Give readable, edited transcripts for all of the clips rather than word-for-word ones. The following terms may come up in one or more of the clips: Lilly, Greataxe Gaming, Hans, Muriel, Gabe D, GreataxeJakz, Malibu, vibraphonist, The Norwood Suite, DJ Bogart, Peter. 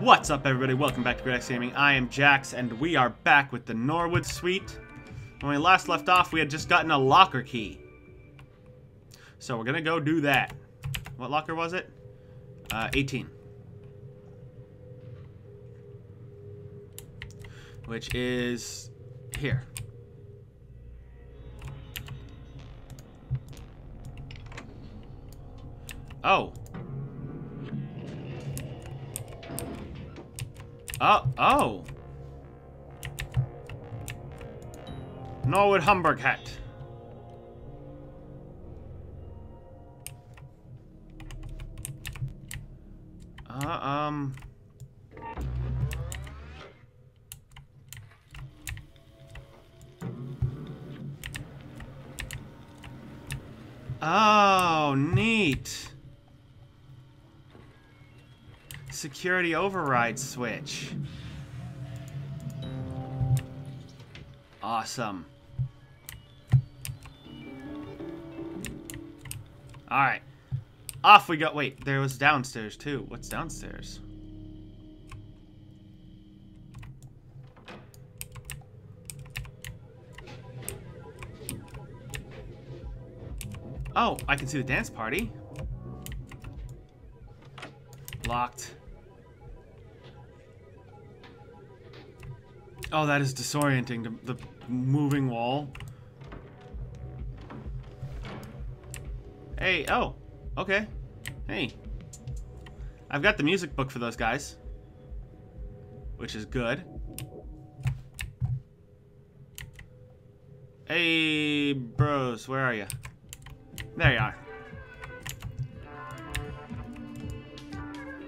What's up, everybody? Welcome back to Greataxe Gaming. I am Jax, and we are back with the Norwood Suite. When we last left off, we had just gotten a locker key. So we're gonna go do that. What locker was it? 18. Which is here. Oh. Oh. Norwood Hamburg hat. Oh, neat. Security override switch. Awesome. Alright. Off we go. Wait, there was downstairs too. What's downstairs? Oh, I can see the dance party. Locked. Oh, that is disorienting, the moving wall. Hey, oh, okay. Hey. I've got the music book for those guys, which is good. Hey, bros, where are you? There you are.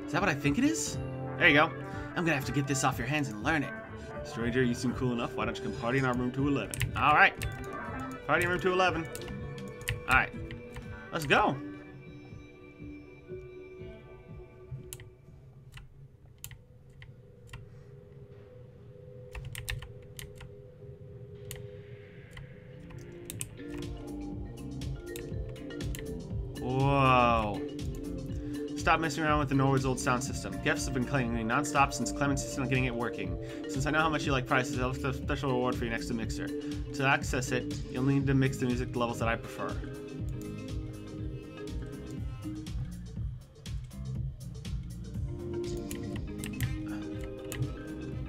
Is that what I think it is? There you go. I'm gonna have to get this off your hands and learn it. Stranger, you seem cool enough. Why don't you come party in our room 211? All right. Party in room 211. All right. Let's go. Whoa. Stop messing around with the Norwood's old sound system. Gifts have been claiming me non-stop since Clements is still getting it working. Since I know how much you like prizes, I'll have a special reward for you next to mixer. To access it, you'll need to mix the music to levels that I prefer.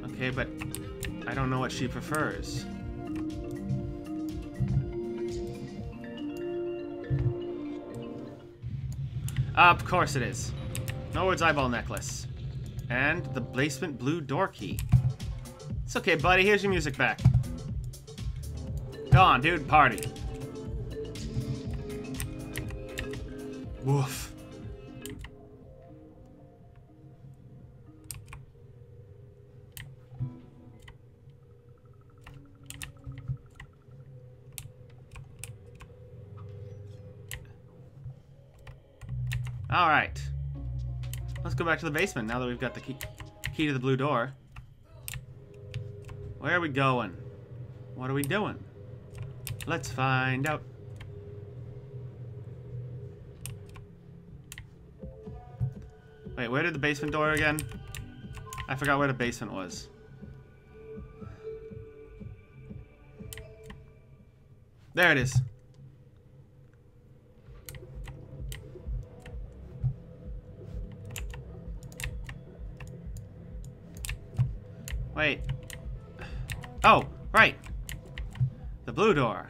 Okay, but I don't know what she prefers. Of course it is. Norwood's eyeball necklace. And the basement blue door key. It's okay, buddy. Here's your music back. Go on, dude. Party. Woof. All right, let's go back to the basement now that we've got the key to the blue door. Where are we going? What are we doing? Let's find out. Wait, where did the basement door again? I forgot where the basement was. There it is. Wait. Oh, right. The blue door.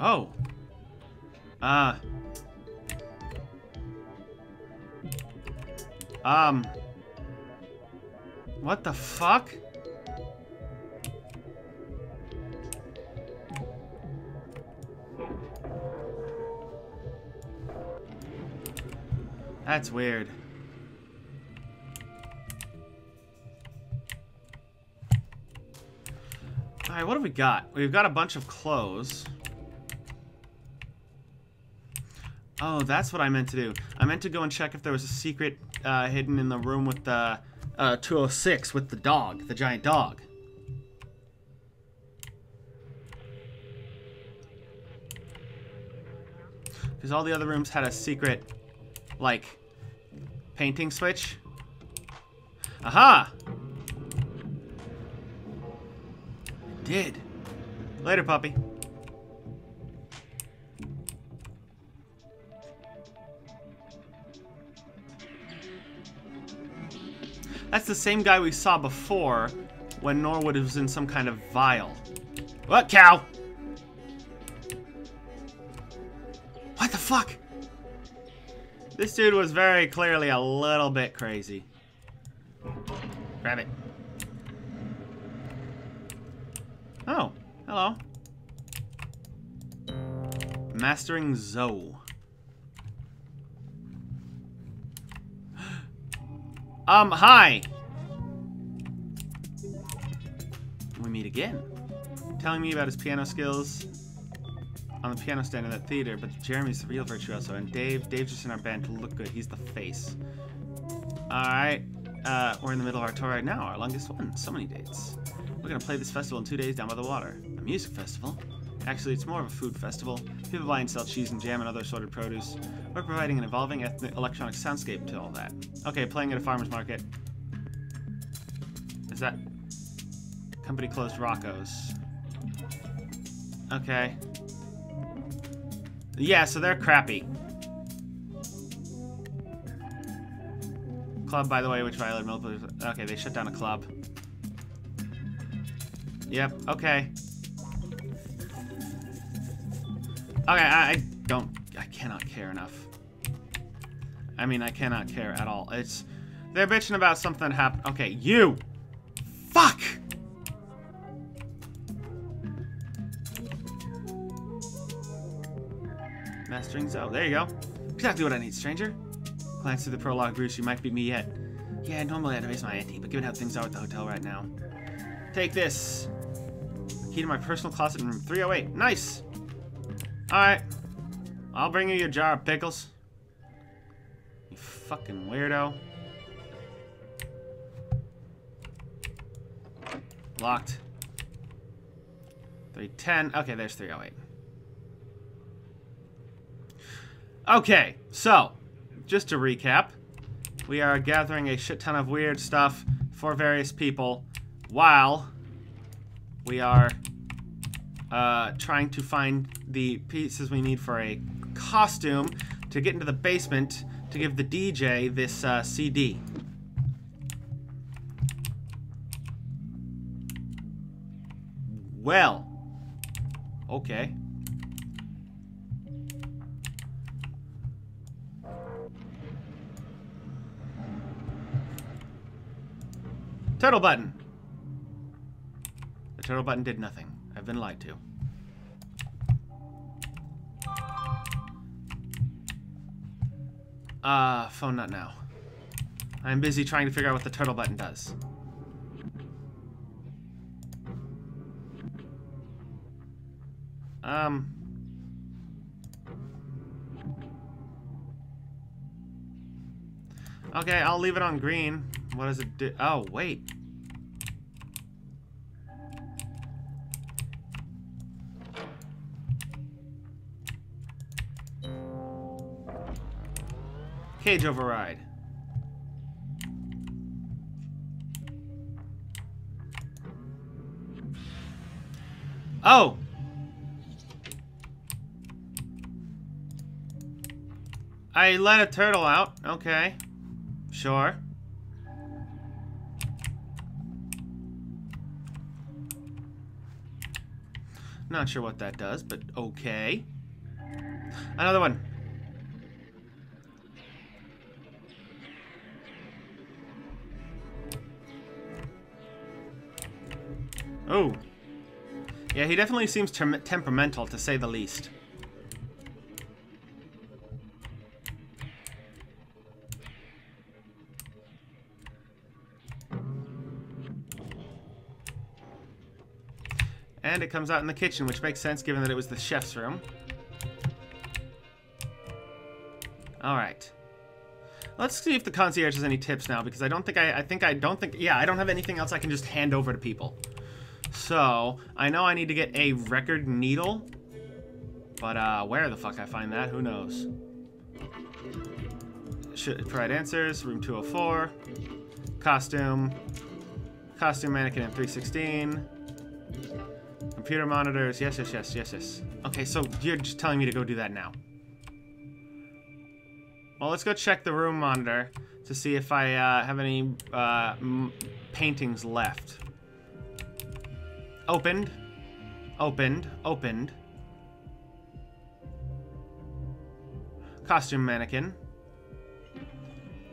Oh. What the fuck? That's weird. Alright, what have we got? We've got a bunch of clothes. Oh, that's what I meant to do. I meant to go and check if there was a secret hidden in the room with the 206 with the dog, the giant dog. because all the other rooms had a secret, like, painting switch. Aha! I did. Later, puppy. That's the same guy we saw before when Norwood was in some kind of vial. What, cow? What the fuck? This dude was very clearly a little bit crazy. Grab it. Oh, hello. Mastering Zoe. Hi! We meet again. Telling me about his piano skills on the piano stand in that theater, but Jeremy's the real virtuoso, and Dave's just in our band to look good. He's the face. Alright, we're in the middle of our tour right now, our longest one. So many dates. We're gonna play this festival in 2 days down by the water. A music festival? Actually, it's more of a food festival. People buy and sell cheese and jam and other assorted produce. We're providing an evolving electronic soundscape to all that. Okay, playing at a farmer's market. Is that... Company closed Rocco's. Okay. Yeah, so they're crappy. Club, by the way, which violated multiple... Okay, they shut down a club. Yep, okay. Okay, I cannot care enough. I mean, I cannot care at all. It's, they're bitching about something that happened. Okay, you! Fuck! Mastering Zoe, there you go. Exactly what I need, stranger. Glance through the prologue, Bruce, you might beat me yet. Yeah, normally I'd raise my ante, but given how things are at the hotel right now. Take this. Key to my personal closet in room 308. Nice! Alright, I'll bring you your jar of pickles. You fucking weirdo. Locked. 310. Okay, there's 308. Okay, so, just to recap, we are gathering a shit ton of weird stuff for various people while we are... trying to find the pieces we need for a costume to get into the basement to give the DJ this CD. Well, okay. Turtle button. The turtle button did nothing. I've been lied to. Phone not now. I'm busy trying to figure out what the turtle button does. Okay, I'll leave it on green. What does it do? Oh, wait. Cage override. Oh! I let a turtle out. Okay. Sure. Not sure what that does, but okay. Another one. Oh. Yeah, he definitely seems temperamental, to say the least. And it comes out in the kitchen, which makes sense given that it was the chef's room. Alright. Let's see if the concierge has any tips now, because I don't think, I don't have anything else I can just hand over to people. So, I know I need to get a record needle. But where the fuck I find that, who knows? Provide answers, room 204. Costume. Costume mannequin in 316. Computer monitors, yes. Okay, so you're just telling me to go do that now. Well, let's go check the room monitor to see if I have any paintings left. Opened. Costume mannequin.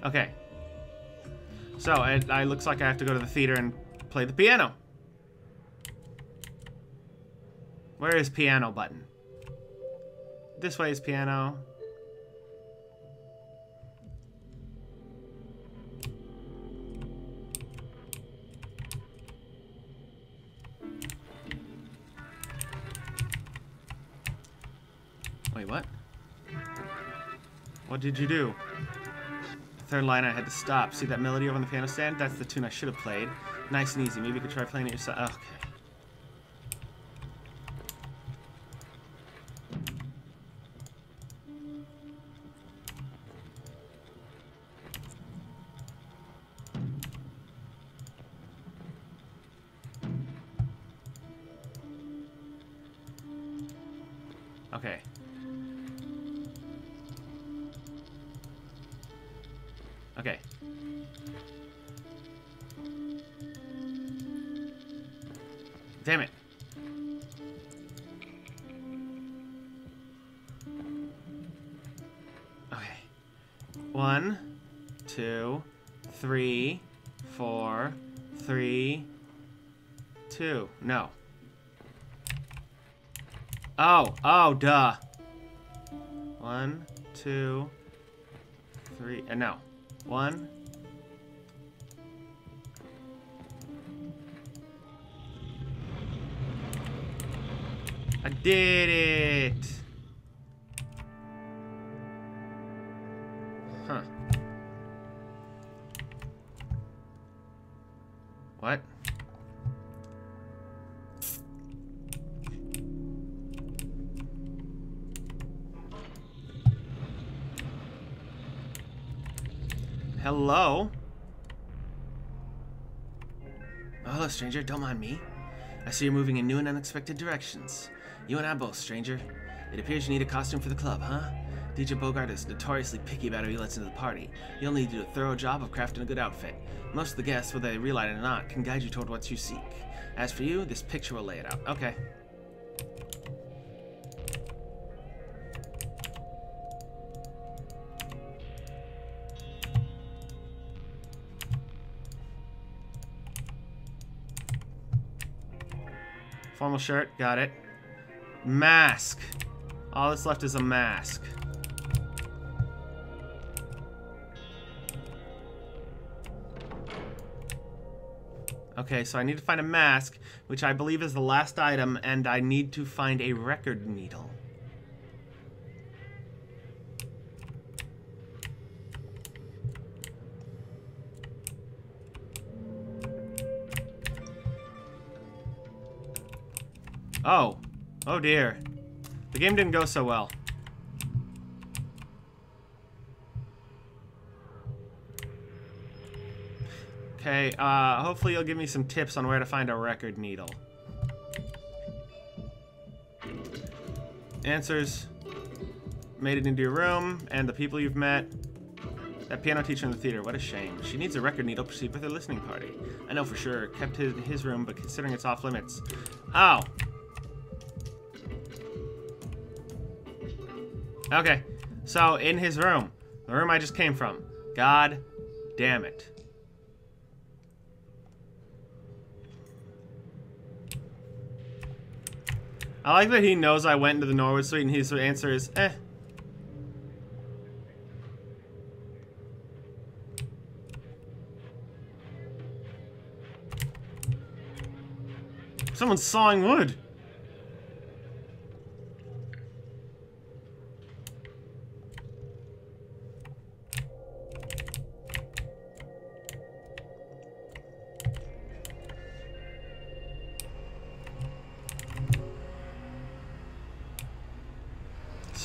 Okay. So, it looks like I have to go to the theater and play the piano. Where is piano button? This way is piano. Wait, what? What did you do? The third line I had to stop. See that melody over on the piano stand? That's the tune I should have played. Nice and easy. Maybe you could try playing it yourself. Oh, okay. Okay. Okay. Damn it. Okay. 1, 2, 3, 4, 3, 2. No. Oh, duh. 1, 2, 3, no. 1. I did it. Huh. What? Hello? Hello, stranger. Don't mind me. I see you're moving in new and unexpected directions. You and I both, stranger. It appears you need a costume for the club, huh? DJ Bogart is notoriously picky about who he lets into the party. You'll need to do a thorough job of crafting a good outfit. Most of the guests, whether they realize it or not, can guide you toward what you seek. As for you, this picture will lay it out. Okay. Formal shirt, got it. Mask. All that's left is a mask. Okay, so I need to find a mask, which I believe is the last item, and I need to find a record needle. Oh dear. The game didn't go so well. Okay, hopefully you'll give me some tips on where to find a record needle. Answers. Made it into your room, and the people you've met. That piano teacher in the theater, what a shame. She needs a record needle to proceed with her listening party. I know for sure, kept his room, but considering it's off limits. Oh. Okay, so in his room. The room I just came from. God damn it. I like that he knows I went into the Norwood Suite and his answer is, eh. Someone's sawing wood.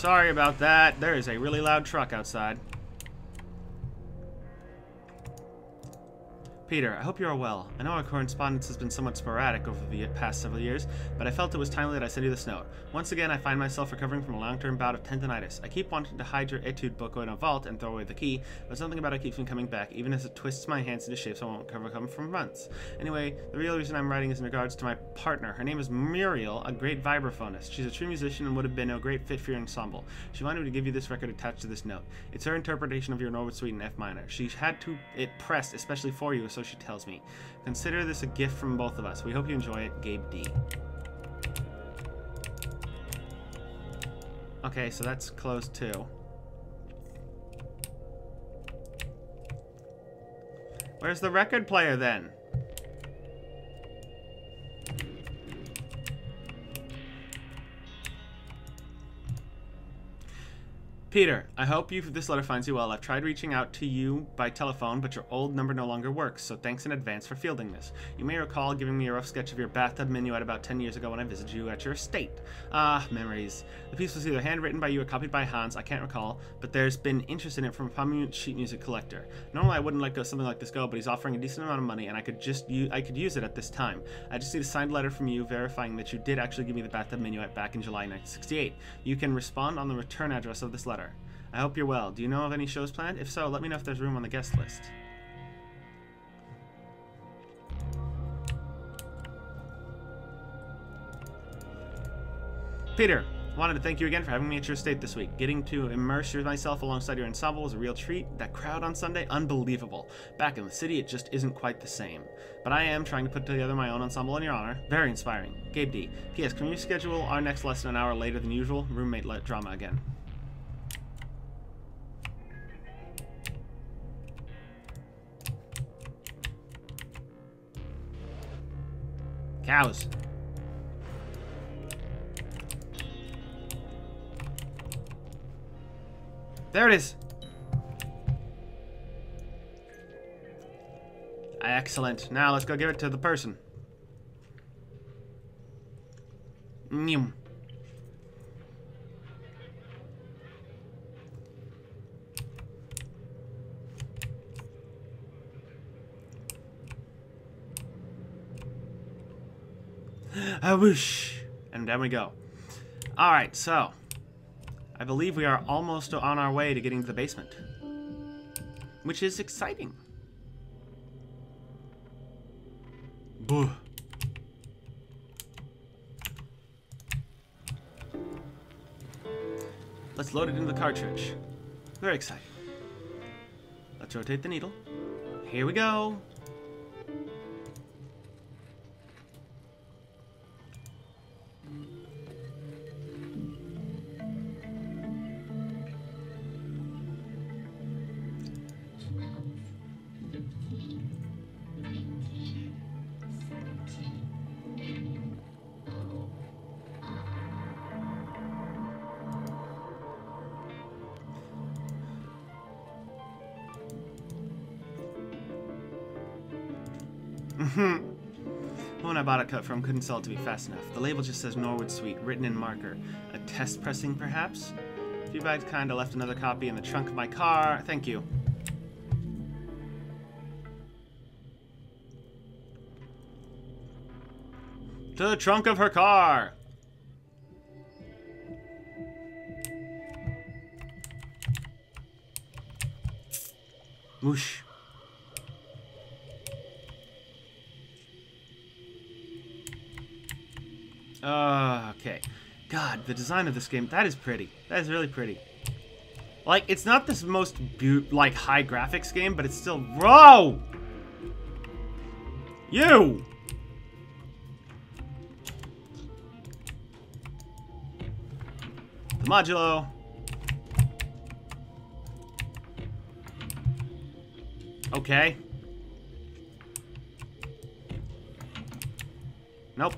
Sorry about that. There is a really loud truck outside. Peter, I hope you are well. I know our correspondence has been somewhat sporadic over the past several years, but I felt it was timely that I send you this note. Once again, I find myself recovering from a long-term bout of tendonitis. I keep wanting to hide your etude book in a vault and throw away the key, but something about it keeps me coming back, even as it twists my hands into shapes I won't recover from months. Anyway, the real reason I'm writing is in regards to my partner. Her name is Muriel, a great vibraphonist. She's a true musician and would have been a great fit for your ensemble. She wanted me to give you this record attached to this note. It's her interpretation of your Norwood Suite in F minor. She had it pressed, especially for you, so she tells me. Consider this a gift from both of us. We hope you enjoy it. Gabe D. Okay, so that's closed too. Where's the record player then? Peter, I hope this letter finds you well. I've tried reaching out to you by telephone, but your old number no longer works, so thanks in advance for fielding this. You may recall giving me a rough sketch of your bathtub minuet about 10 years ago when I visited you at your estate. Ah, memories. The piece was either handwritten by you or copied by Hans, I can't recall, but there's been interest in it from a prominent sheet music collector. Normally I wouldn't let go something like this go, but he's offering a decent amount of money and I could use it at this time. I just need a signed letter from you verifying that you did actually give me the bathtub minuet back in July 1968. You can respond on the return address of this letter. I hope you're well. Do you know of any shows planned? If so, let me know if there's room on the guest list. Peter, wanted to thank you again for having me at your estate this week. Getting to immerse myself alongside your ensemble was a real treat. That crowd on Sunday, unbelievable. Back in the city, it just isn't quite the same. But I am trying to put together my own ensemble in your honor. Very inspiring. Gabe D. P.S. Can you schedule our next lesson an hour later than usual? Roommate drama again. Cows. There it is. Excellent. Now let's go give it to the person. Nyum. I wish. And down we go. Alright, so I believe we are almost on our way to getting to the basement, which is exciting. Boo. Let's load it into the cartridge. Very exciting. Let's rotate the needle. Here we go. When I bought a cut from, couldn't sell it to me fast enough. The label just says Norwood Suite, written in marker. A test pressing, perhaps? A few bags kind of left another copy in the trunk of my car. Thank you. To the trunk of her car! Whoosh. Okay. God, the design of this game, that is pretty. That is really pretty. Like, it's not this most, like, high graphics game, but it's still... Whoa! You! The modulo. Okay. Nope.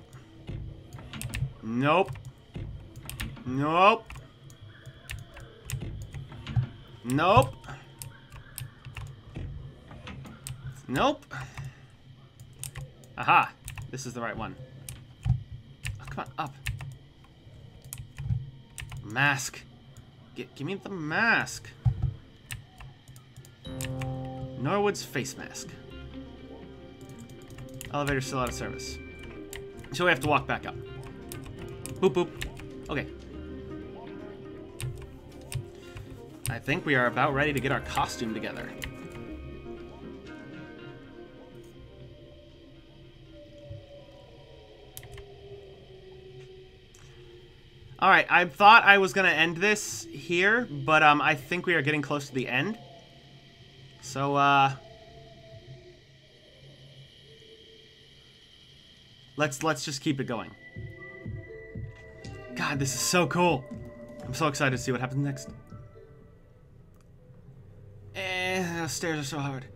Nope. Nope. Nope. Nope. Aha. This is the right one. Oh, come on, up. Mask. Give me the mask. Norwood's face mask. Elevator's still out of service. So we have to walk back up. Boop, boop. Okay. I think we are about ready to get our costume together. Alright, I thought I was going to end this here, but I think we are getting close to the end. So, let's just keep it going. God, this is so cool. I'm so excited to see what happens next. Those stairs are so hard.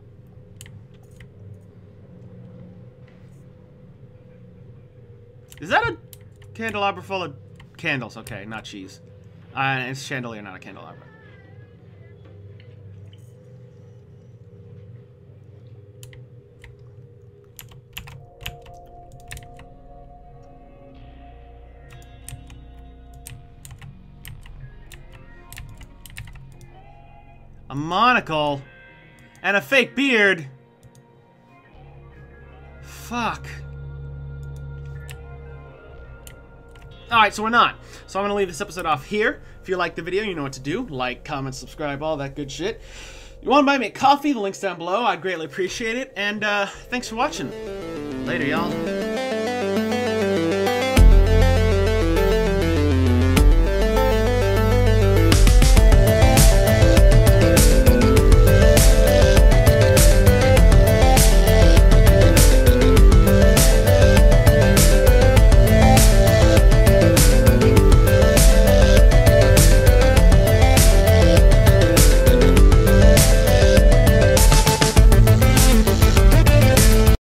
Is that a candelabra full of... candles, okay, not cheese. It's chandelier, not a candelabra. A monocle and a fake beard. Fuck. Alright, so we're not. So I'm going to leave this episode off here. If you liked the video, you know what to do. Like, comment, subscribe, all that good shit. If you want to buy me a coffee, the link's down below. I'd greatly appreciate it. And thanks for watching. Later, y'all.